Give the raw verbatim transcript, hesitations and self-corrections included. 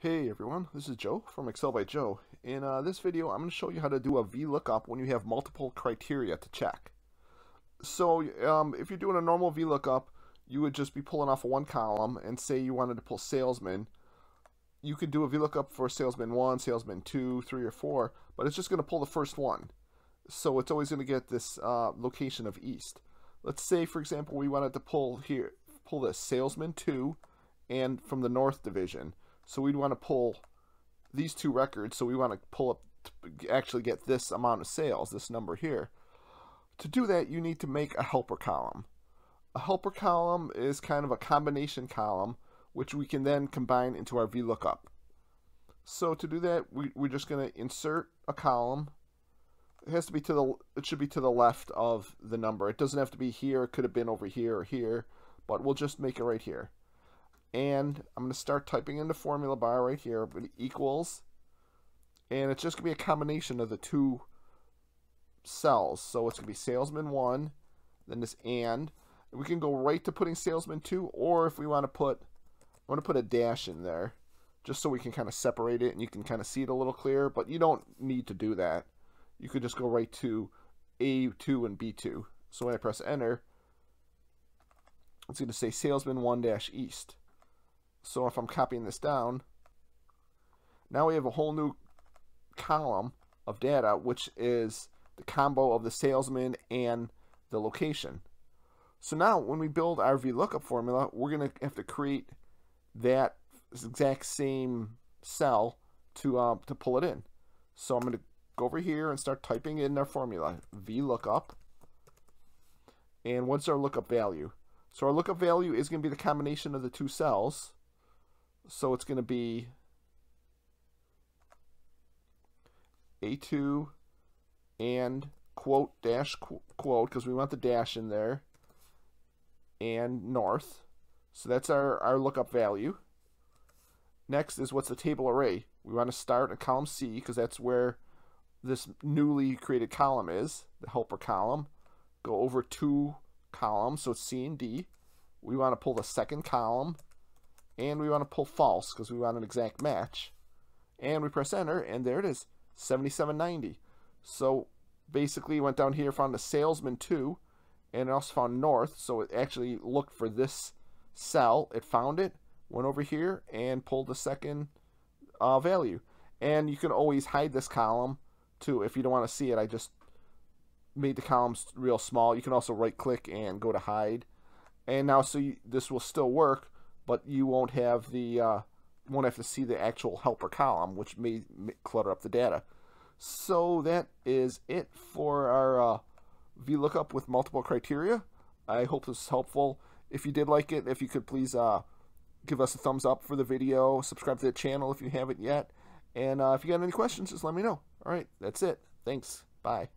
Hey everyone, this is Joe from Excel by Joe. In uh, this video, I'm going to show you how to do a VLOOKUP when you have multiple criteria to check. So um, if you're doing a normal VLOOKUP, you would just be pulling off one column and say you wanted to pull salesman. You could do a VLOOKUP for salesman one, salesman two, three, or four, but it's just going to pull the first one. So it's always going to get this uh, location of east. Let's say, for example, we wanted to pull here, pull this salesman two and from the north division. So we'd want to pull these two records. So we want to pull up to actually get this amount of sales, this number here. To do that, you need to make a helper column. A helper column is kind of a combination column, which we can then combine into our VLOOKUP. So to do that, we, we're just going to insert a column. It has to be to the. It should be to the left of the number. It doesn't have to be here. It could have been over here or here, but we'll just make it right here. And I'm going to start typing in the formula bar right here, but equals, and it's just going to be a combination of the two cells. So it's going to be salesman one, then this and. We can go right to putting salesman two, or if we want to put, I want to put a dash in there, just so we can kind of separate it and you can kind of see it a little clearer, but you don't need to do that. You could just go right to A two and B two. So when I press enter, it's going to say salesman one dash east. So if I'm copying this down, now we have a whole new column of data, which is the combo of the salesman and the location. So now when we build our VLOOKUP formula, we're going to have to create that exact same cell to, uh, to pull it in. So I'm going to go over here and start typing in our formula, VLOOKUP, and what's our lookup value? So our lookup value is going to be the combination of the two cells. So it's going to be A two and quote dash quote, because we want the dash in there, and north. So that's our, our lookup value. Next is what's the table array. We want to start at column C because that's where this newly created column is, the helper column. Go over two columns, so it's C and D. We want to pull the second column, and we want to pull false because we want an exact match. And we press enter, and there it is, seventy-seven ninety. So basically went down here, found the salesman two, and it also found north, so it actually looked for this cell. It found it, went over here, and pulled the second uh, value. And you can always hide this column too if you don't want to see it. I just made the columns real small. You can also right click and go to hide. And now, so you, this will still work, but you won't have the uh, won't have to see the actual helper column, which may, may clutter up the data. So that is it for our uh, VLOOKUP with multiple criteria. I hope this is helpful. If you did like it, if you could please uh, give us a thumbs up for the video, subscribe to the channel if you haven't yet, and uh, if you got any questions, just let me know. All right, that's it. Thanks. Bye.